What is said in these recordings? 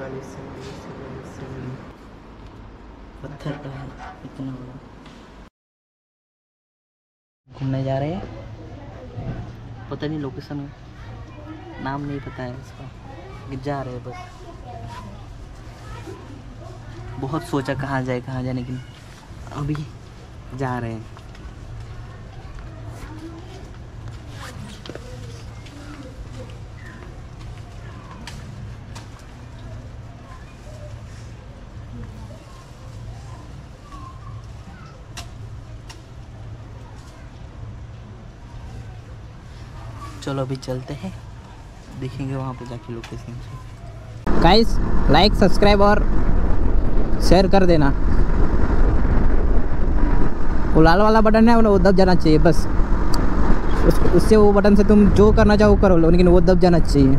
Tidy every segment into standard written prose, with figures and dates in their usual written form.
वाले पत्थर का है इतना बड़ा। घूमने जा रहे हैं, पता नहीं लोकेशन नाम नहीं पता है इसका, जा रहे हैं बस। बहुत सोचा कहाँ जाए कहाँ जाए, लेकिन अभी जा रहे हैं। चलो अभी चलते हैं, देखेंगे वहाँ पे जाके लोकेशन। गाइस लाइक सब्सक्राइब और शेयर कर देना। वो लाल वाला बटन है वो दब जाना चाहिए बस, उससे वो बटन से तुम जो करना चाहो करो, लेकिन वो दब जाना चाहिए।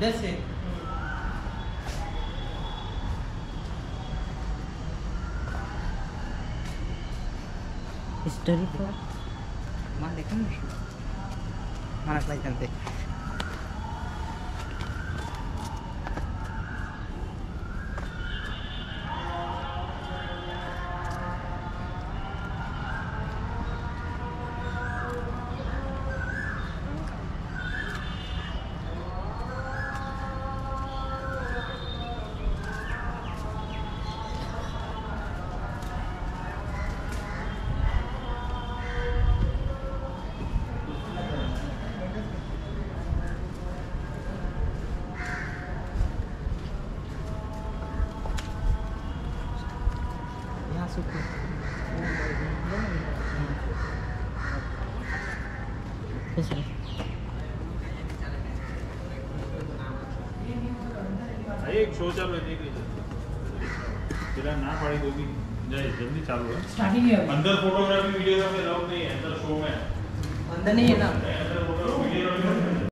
जैसे स्टोरी पर मां देखो माना लाइक करते एक सोचा मैं देख तेरा ना पड़ी कोई जल्दी चालू है स्टार्टिंग है। अंदर फोटोग्राफी वीडियोग्राफी लॉक नहीं है, अंदर शो में अंदर नहीं है ना, अंदर photo videography.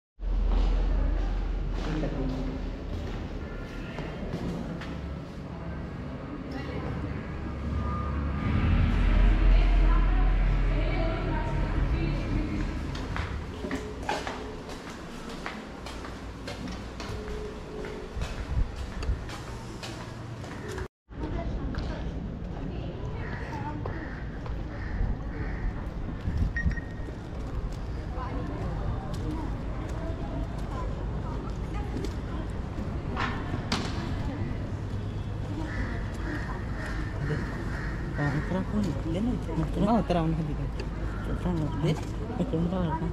Terang udah gitu. Terang udah. Terang apa?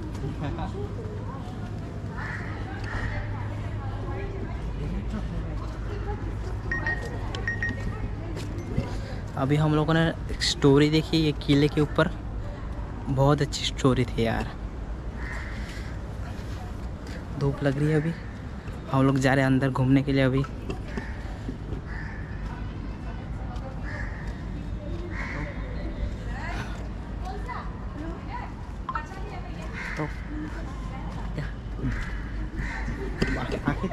अभी हम लोगों ने स्टोरी देखी ये किले के ऊपर, बहुत अच्छी स्टोरी थी यार। धूप लग रही है, अभी हम लोग जा रहे हैं अंदर घूमने के लिए। अभी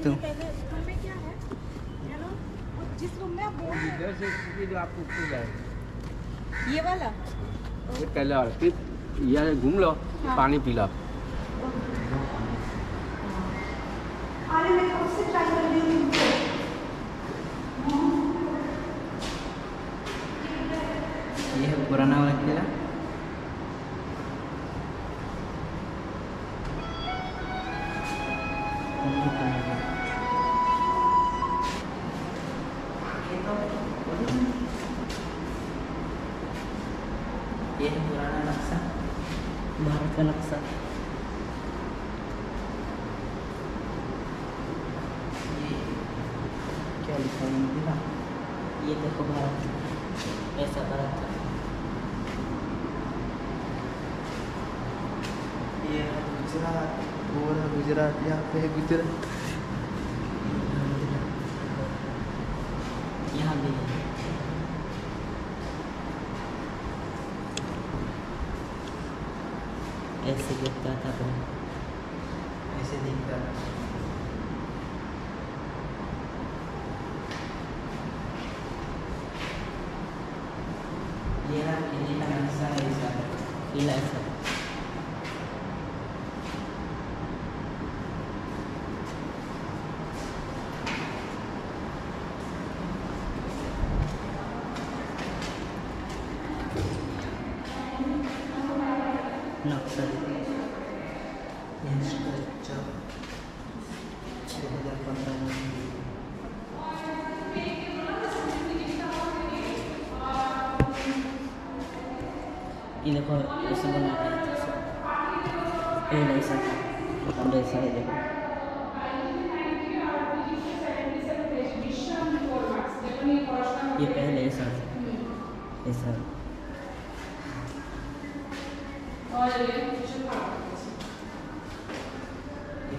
तू जिस रूम में आप बोल रहे हो जो आपको खुद है ये वाला पहले, और फिर यह घूम लो। हाँ। पानी पी लो। ये है पुराना वाला किला। ये है पुराना नक्शा, भारत का नक्शा। ये क्या लिखा है दिखा, ये देखो भारत, ऐसा भारत था। ये है गुजरात, वो है गुजरात, यहाँ पे है गुजरात, यहाँ भी है। ऐसे दिखता था वो, ऐसे दिखता था। ये रहा किले का नक्शा, ऐसा किला ऐसा। नक्शा इंस्ट्रक्चर 2015 में देखो ऐसा बना है, ये ऐसा था, हम ऐसा है देखो। ये पहले ऐसा था, ऐसा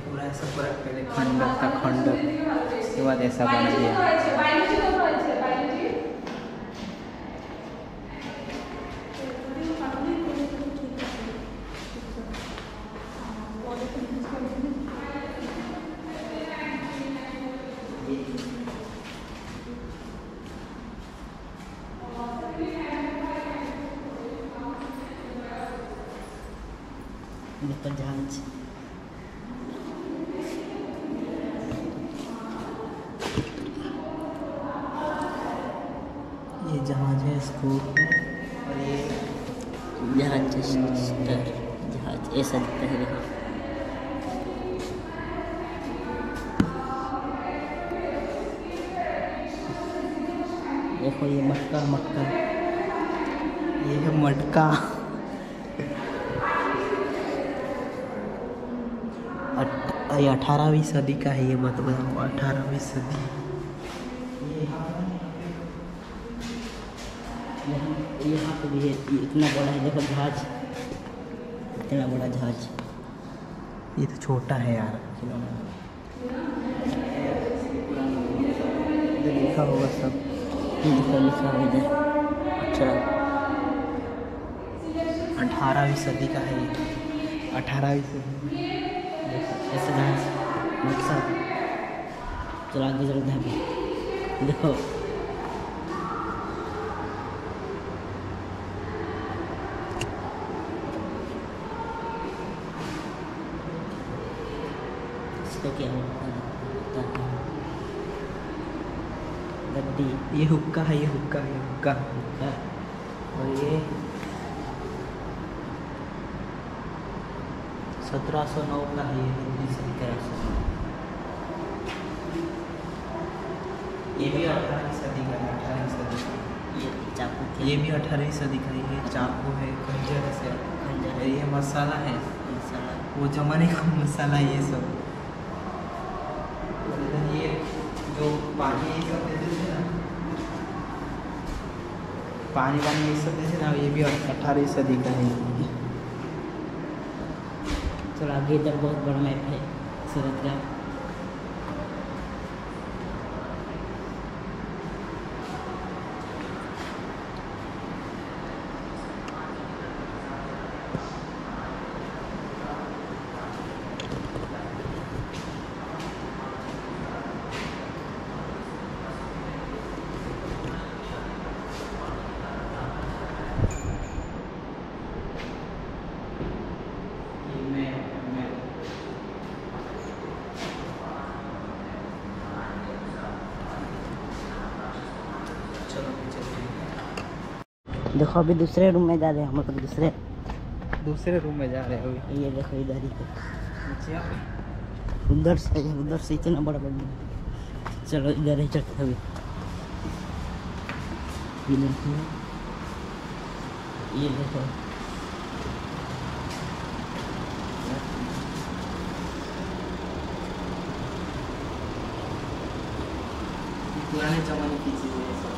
पूरा ऐसा पूरा पहले खंडक था, खंडक उसके बाद ऐसा बना दिया। जहाज है स्कूप, और ये जहाज जहाज ऐसा दिखता है। यहाँ देखो ये मटका, मटका ये है मटका। ये 18वीं सदी का है, ये मत बताओ 18वीं सदी। यहाँ पे भी है, इतना बड़ा है देखो जहाज, इतना बड़ा जहाज। ये तो छोटा है यार, खिलौना लिखा होगा सब, लिखा हुआ इधर। अच्छा 18वीं सदी का है ये, 18वीं सदी ऐसे जहाज नक्शा। चलो आगे चलते हैं, देखो तो क्या होता है गड्डी। ये हुक्का है, ये हुक्का है, हुक्का हुक्का। और ये 1709 का है, ये 1709। ये भी 18वीं सदी का है, 18वीं सदी का। ये चाकू, ये भी 18वीं सदी का। ये चाकू है, खंजर है, खंजर। ये मसाला है, मसाला वो जमाने का मसाला। ये सब जो पानी ये सब देते थे ना, पानी वानी ये सब देते ना, ये भी 18वीं सदी का है। चलो आगे, इधर बहुत बड़ा मैप है सूरत का। देखो अभी दूसरे रूम में जा रहे हैं हम, मतलब दूसरे रूम में जा रहे हैं। ये देखो इधर ही देखो, उधर से, उधर से इतना बड़ा बड़ा। चलो इधर ही चलते हैं अभी। ये देखो पुराने जमाने की चीजें हैं सब।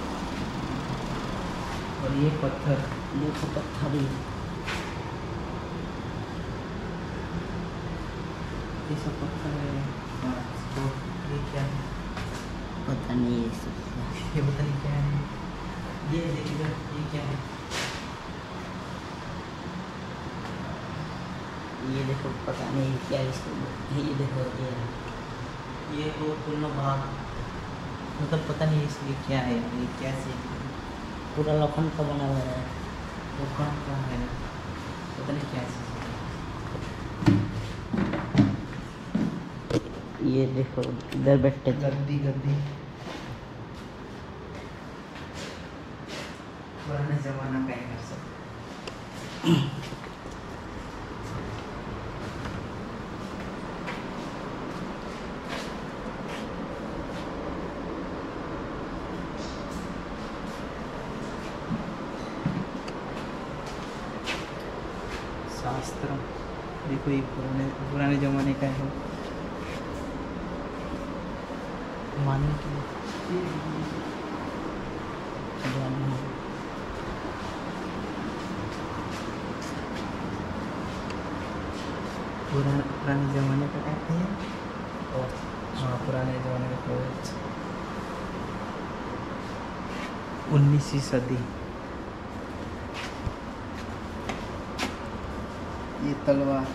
और ये पत्थर भी ये सब पत्थर है। हाँ तो ये क्या है पता नहीं, ये सब ये पता नहीं क्या है। ये देखिए ये क्या है, ये देखो पता नहीं क्या इसको, ये देखो ये वो पुराना भाग मतलब तो पता नहीं इसलिए क्या है, ये क्या से पूरा लोखंड का बना हुआ है, लोखंड का है पता नहीं क्या से। ये देखो इधर बैठते गद्दी गद्दी पुराने जमाना का है सब। शास्त्र देखो ये पुराने जमाने का है मानने के पुराने जमाने का कहते हैं। और हाँ पुराने जमाने का 19वीं सदी। ये तलवार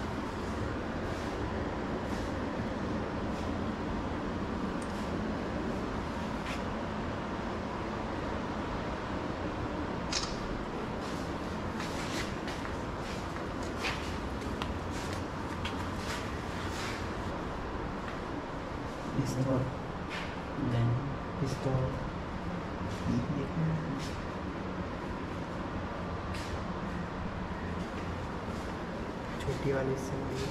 पिस्तौल छोटी वाली संगली।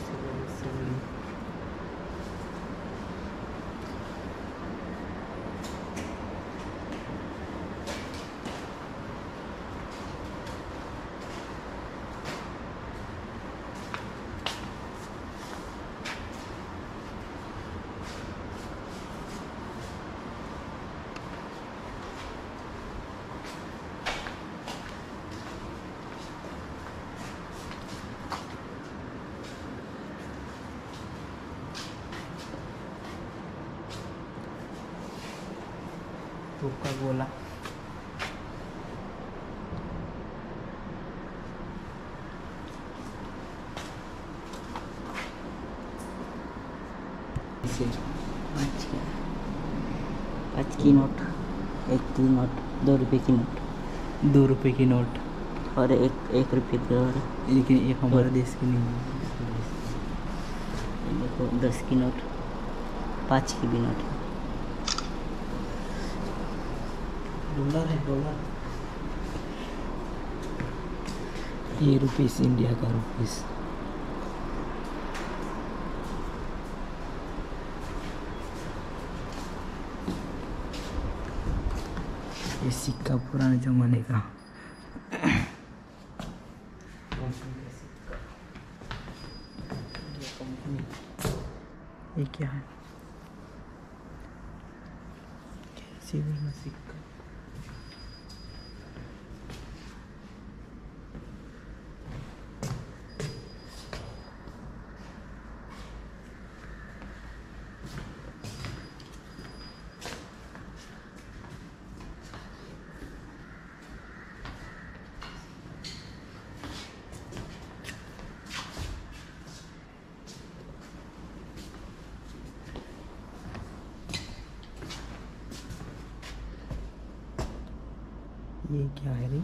गोला पाँच की नोट, 1 की नोट, 2 रुपये की नोट, 2 रुपये की नोट और 1 रुपये की और, लेकिन ये हमारे देश की नहीं है। देखो 10 की नोट, 5 की भी नोट है। डॉलर है डॉलर, ये रुपीस इंडिया का रुपीस। ये सिक्का पुराने जमाने का सिक्का। ये क्या है सिक्का, ये क्या है रे?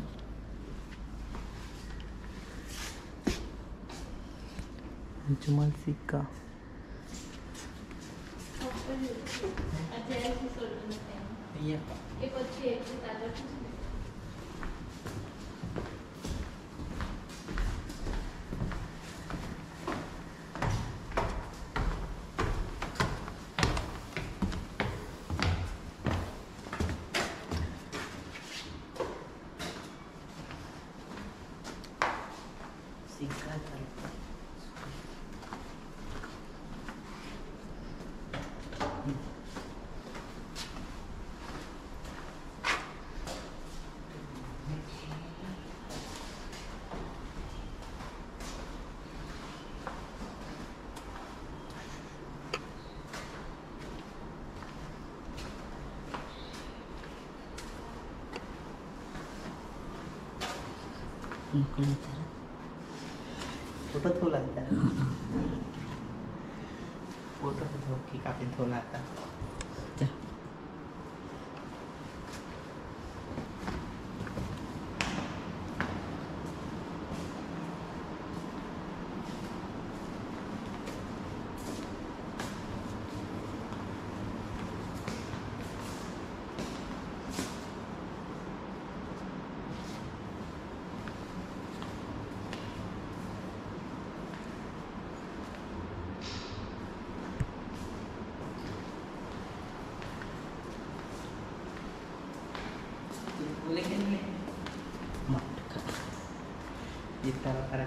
अंजुमन सिक्का। फोटो थोड़ा आता है, फोटो तो धो के काफी थोड़ा आता है।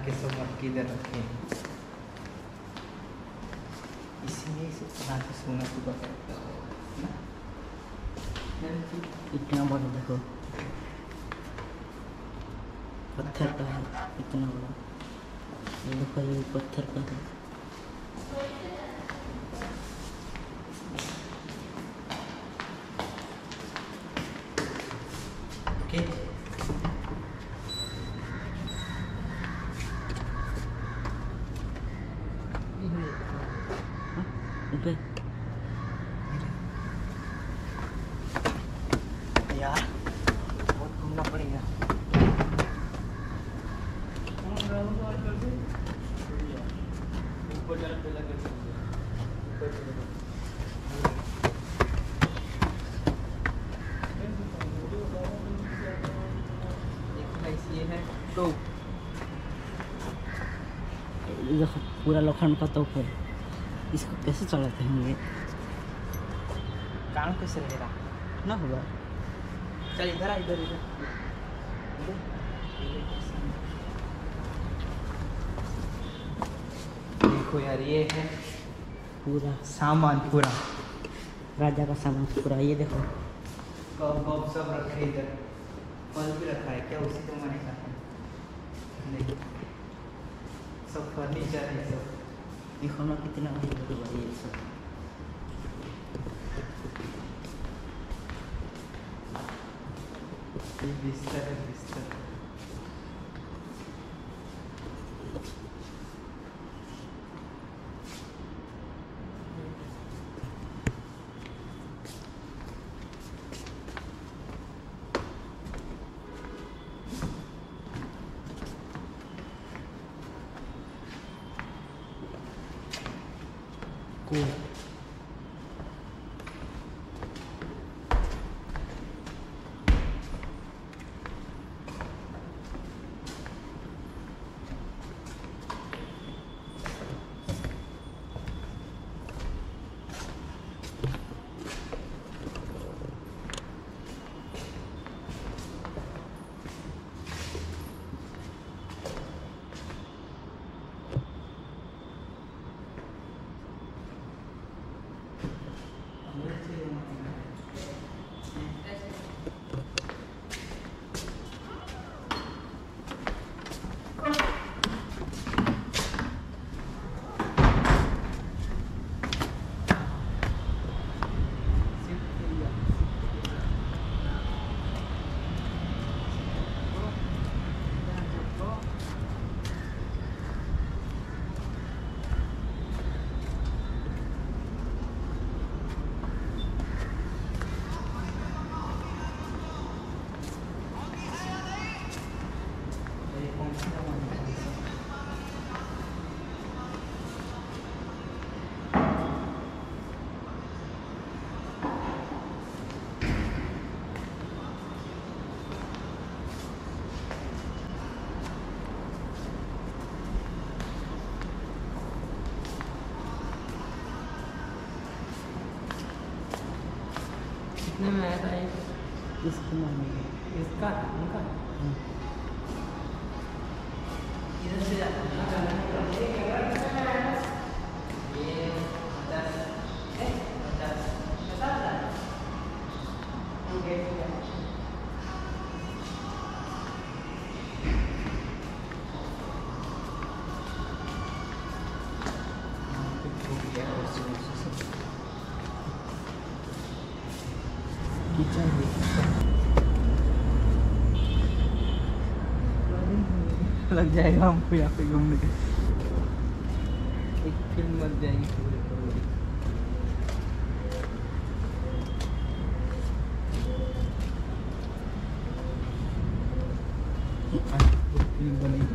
के सब किधर रखे इसलिए सोना सुबह इतना बड़ा देखो पत्थर का है, इतना बड़ा देखो ये पत्थर का है। यार बहुत घूमना पड़ेगा। तो पूरा लोखंड का, तो फिर इसको कैसे चलाते होंगे, काम कैसे रहेगा ना होगा। चल इधर आ, इधर इधर देखो यार, ये है पूरा सामान, पूरा राजा का सामान पूरा। ये देखो कप वप सब रखे, इधर फल भी रखा है क्या, उसी को मैंने कहा सब फर्नीचर है सब। देखो ना कितना बढ़िया ये सब। ये बिस्तर है, बिस्तर cool. कितने में आया था ये? इसका उनका इधर से किचन है। लग जाएगा हमको यहाँ पे घूमने के। एक फिल्म लग जाएगी पूरे फिल्म बनेगी।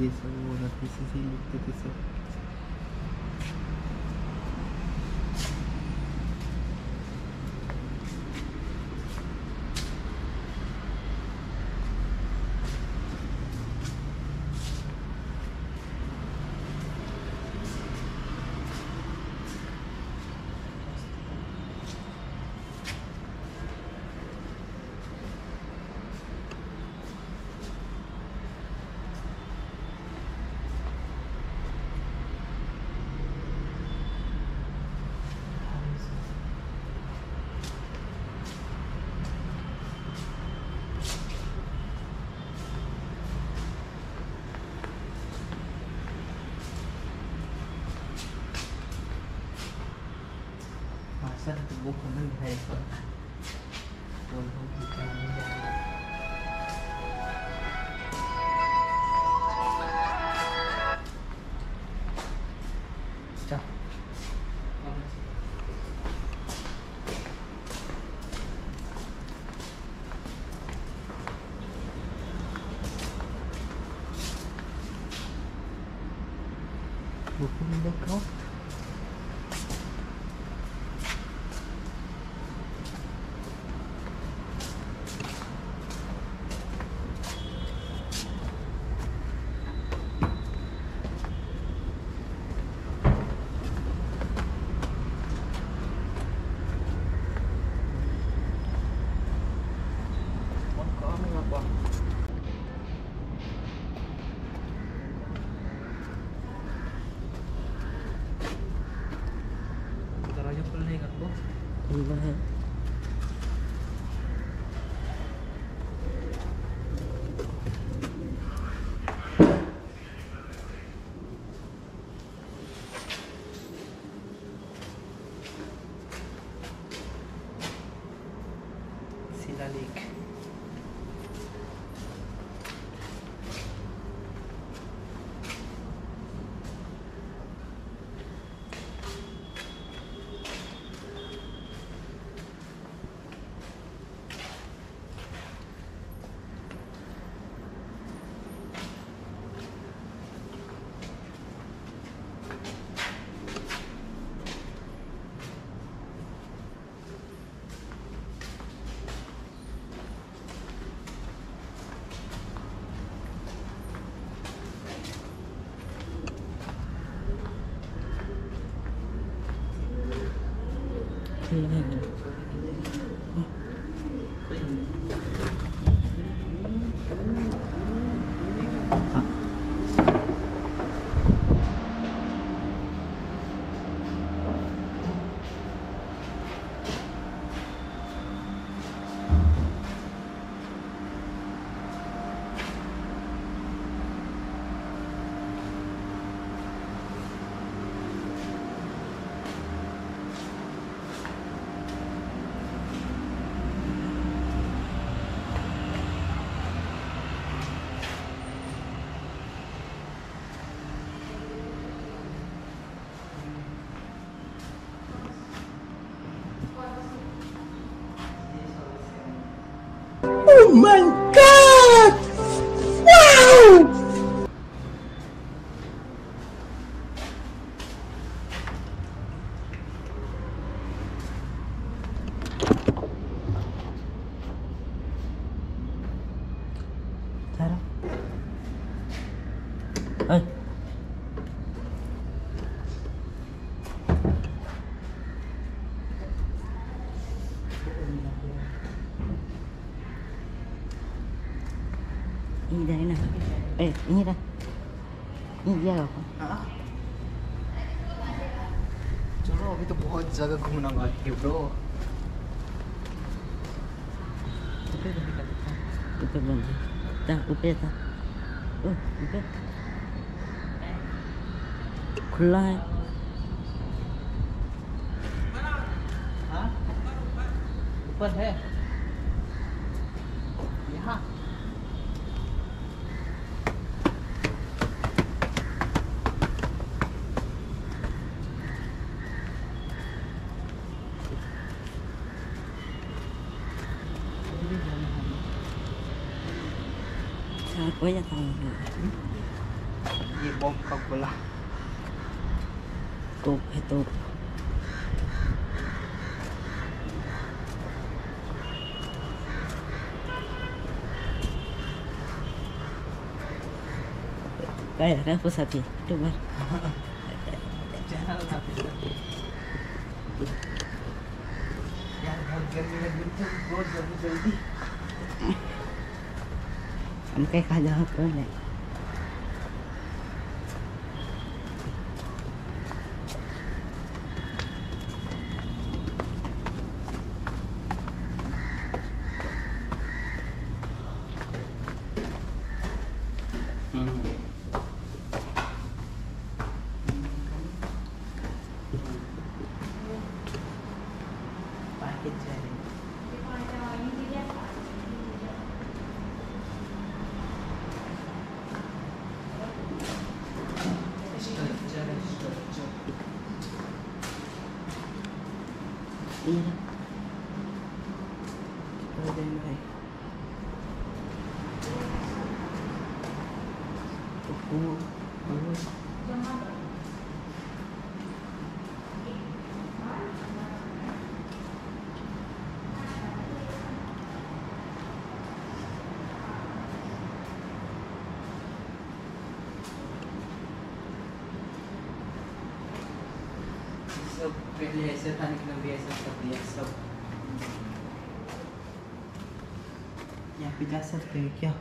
ये सब वो किसी लिखते थे सब। वो कमल है पर बोल बहुत ही Oh my God! Wow! Tara. Hey. Ini dah. iya loh. चलो अभी तो बहुत जगह घूमना बाकी है ब्रो। ऊपर बंद था, ऊपर था, ऊपर खुला है। हाँ ऊपर है यहाँ। Banyak tangga. Ini bom kau belah. Top top. Kayak kan pusat dia. Coba. Jangan habis. Yang harga itu gua jadi. हम कहीं कहा जहाँ पर है सब पहले ऐसे था लेकिन भी ऐसा कर दिया सब। यहाँ पे जा सकते हैं क्या?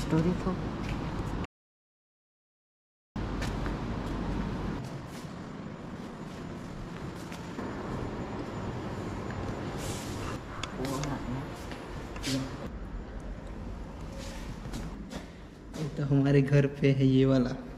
Histórico. ये तो हमारे घर पे है ये वाला।